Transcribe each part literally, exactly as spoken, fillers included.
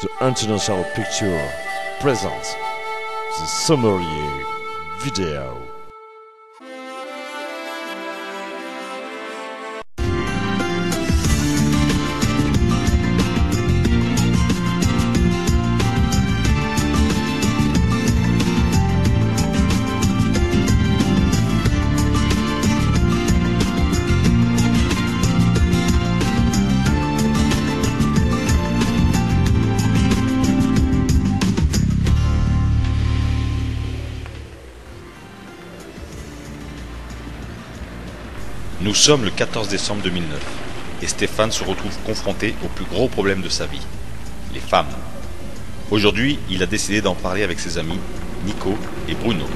the International Picture presents the Sommelier video. Nous sommes le quatorze décembre deux mille neuf et Stéphane se retrouve confronté au plus gros problème de sa vie, les femmes. Aujourd'hui, il a décidé d'en parler avec ses amis, Nico et Bruno.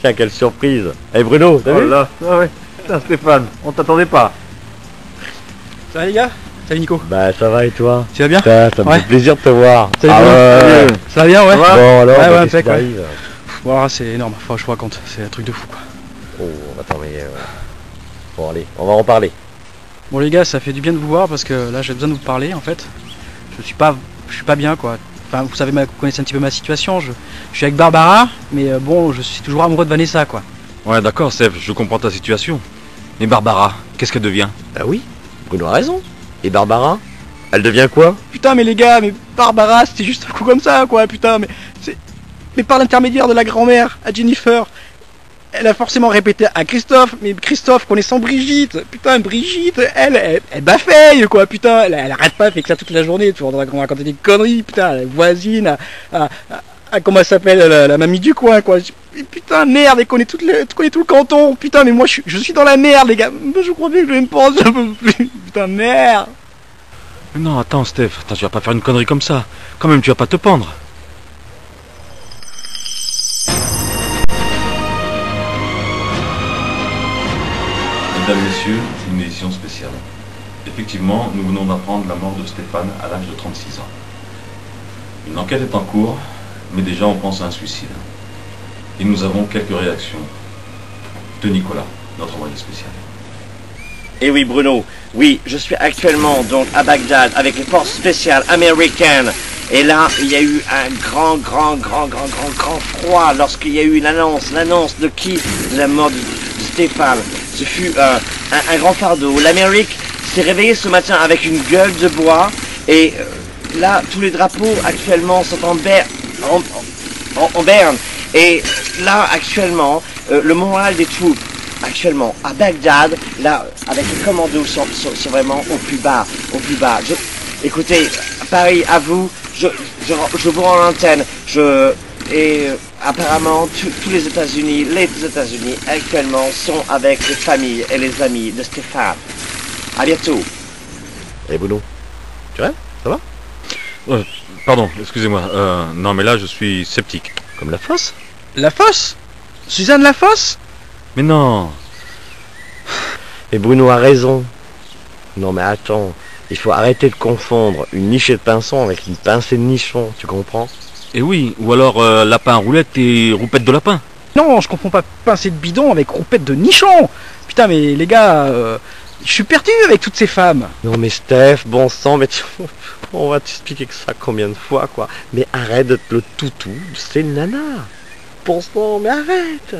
Tiens, quelle surprise! Eh hey Bruno, t'as oh vu là. Ah ouais. Putain Stéphane, on t'attendait pas. Ça va les gars? Salut Nico. Bah ça va et toi? Tu vas bien? Ça, ça me ouais. fait plaisir de te voir. Salut, ah ouais. Ça va bien ouais? Bon alors, ouais, bah, ouais, ouais. Bon, c'est énorme, faut que je vous raconte, c'est un truc de fou quoi. Oh attends mais... Euh... Bon allez, on va en parler. Bon les gars, ça fait du bien de vous voir parce que là j'ai besoin de vous parler en fait. Je suis pas, je suis pas bien quoi. Enfin, vous savez, vous connaissez un petit peu ma situation, je, je suis avec Barbara, mais euh, bon, je suis toujours amoureux de Vanessa, quoi. Ouais, d'accord, Seb, je comprends ta situation. Mais Barbara, qu'est-ce qu'elle devient? Bah oui, Bruno a raison. Et Barbara, elle devient quoi? Putain, mais les gars, mais Barbara, c'était juste un coup comme ça, quoi, putain, mais... Mais par l'intermédiaire de la grand-mère, à Jennifer, elle a forcément répété à Christophe, mais Christophe connaissant Brigitte, putain, Brigitte, elle, elle, elle baffeille, quoi, putain, elle, elle arrête pas, elle fait que ça toute la journée, tu vois, on racontait des conneries, putain, la voisine, à, à, à comment elle s'appelle, la, la mamie du coin, quoi, putain, merde, elle connaît, toute le, elle connaît tout le canton, putain, mais moi, je, je suis dans la merde, les gars, je crois bien que je vais me prendre, je peux plus, putain, merde. Non, attends, Steph, attends, tu vas pas faire une connerie comme ça, quand même, tu vas pas te pendre. Mesdames, Messieurs, une édition spéciale. Effectivement, nous venons d'apprendre la mort de Stéphane à l'âge de trente-six ans. Une enquête est en cours, mais déjà on pense à un suicide. Et nous avons quelques réactions de Nicolas, notre envoyé spécial. Et oui Bruno, oui, je suis actuellement donc à Bagdad avec les forces spéciales américaines. Et là, il y a eu un grand, grand, grand, grand, grand, grand froid lorsqu'il y a eu l'annonce, l'annonce de qui? La mort de Stéphane. Ce fut euh, un, un grand fardeau. L'Amérique s'est réveillée ce matin avec une gueule de bois. Et euh, là, tous les drapeaux actuellement sont en, ber en, en, en berne. Et là, actuellement, euh, le moral des troupes, actuellement, à Bagdad, là, avec les commandos, sont, sont, sont vraiment au plus bas, au plus bas. Je, écoutez, Paris, à vous, je, je, je vous rends l'antenne. Je... Et euh, apparemment, tous les États-Unis, les États-Unis actuellement sont avec les familles et les amis de Stéphane. A bientôt. Et Bruno, tu rêves? Ça va? euh, Pardon, excusez-moi. Euh, non, mais là, je suis sceptique. Comme Lafosse? Lafosse? Suzanne Lafosse? Mais non. Et Bruno a raison. Non, mais attends. Il faut arrêter de confondre une nichée de pinson avec une pincée de nichon. Tu comprends? Et oui, ou alors euh, lapin roulette et roupette de lapin. Non, je comprends pas pincée de bidon avec roupette de nichon. Putain, mais les gars, euh, je suis perdu avec toutes ces femmes. Non mais Steph, bon sang, mais tu... on va t'expliquer que ça combien de fois, quoi. Mais arrête d'être le toutou, c'est une nana. Bon sang, mais arrête.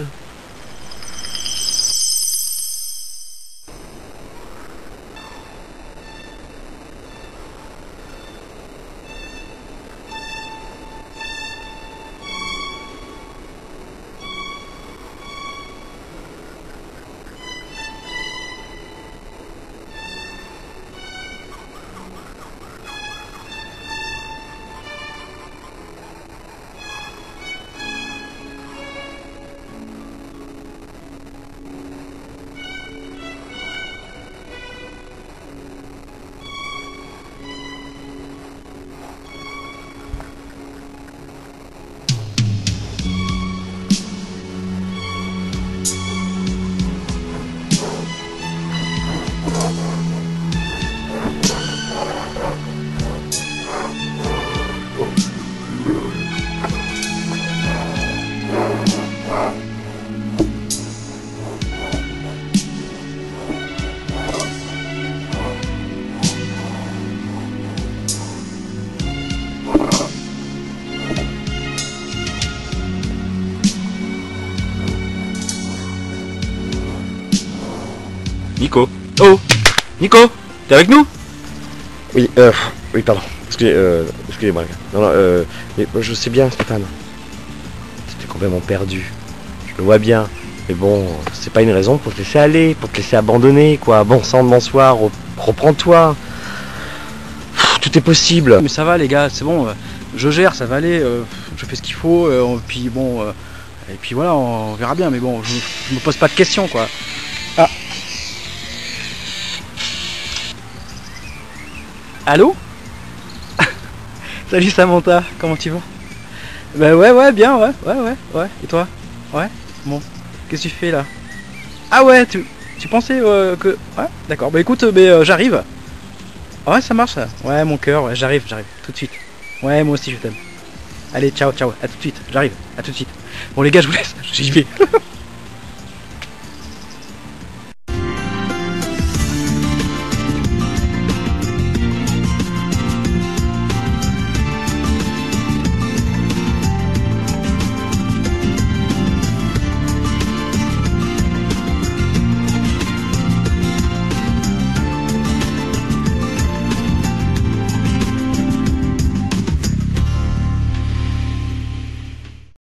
Nico. Oh Nico, t'es avec nous? Oui, euh... Oui, pardon. Excusez, euh... Excusez-moi. Non, non, euh... Mais je sais bien, Stéphane. C'était complètement perdu. Je le vois bien. Mais bon, c'est pas une raison pour te laisser aller, pour te laisser abandonner, quoi. Bon sang de bonsoir, reprends-toi. Tout est possible. Mais ça va, les gars, c'est bon. Je gère, ça va aller. Euh, je fais ce qu'il faut. Euh, puis bon... Euh, et puis voilà, on verra bien. Mais bon, je, je me pose pas de questions, quoi. Ah. Allô? Salut Samantha, comment tu vas? Ben ouais, ouais, bien, ouais, ouais, ouais, ouais. Et toi? Ouais? Bon. Qu'est-ce que tu fais là? Ah ouais, tu, tu pensais euh, que... Ouais, d'accord. Bah écoute, mais, euh, j'arrive. Ouais, ça marche ça. Ouais, mon cœur, ouais, j'arrive, j'arrive. Tout de suite. Ouais, moi aussi je t'aime. Allez, ciao, ciao. À tout de suite. J'arrive. À tout de suite. Bon les gars, je vous laisse. J'y vais.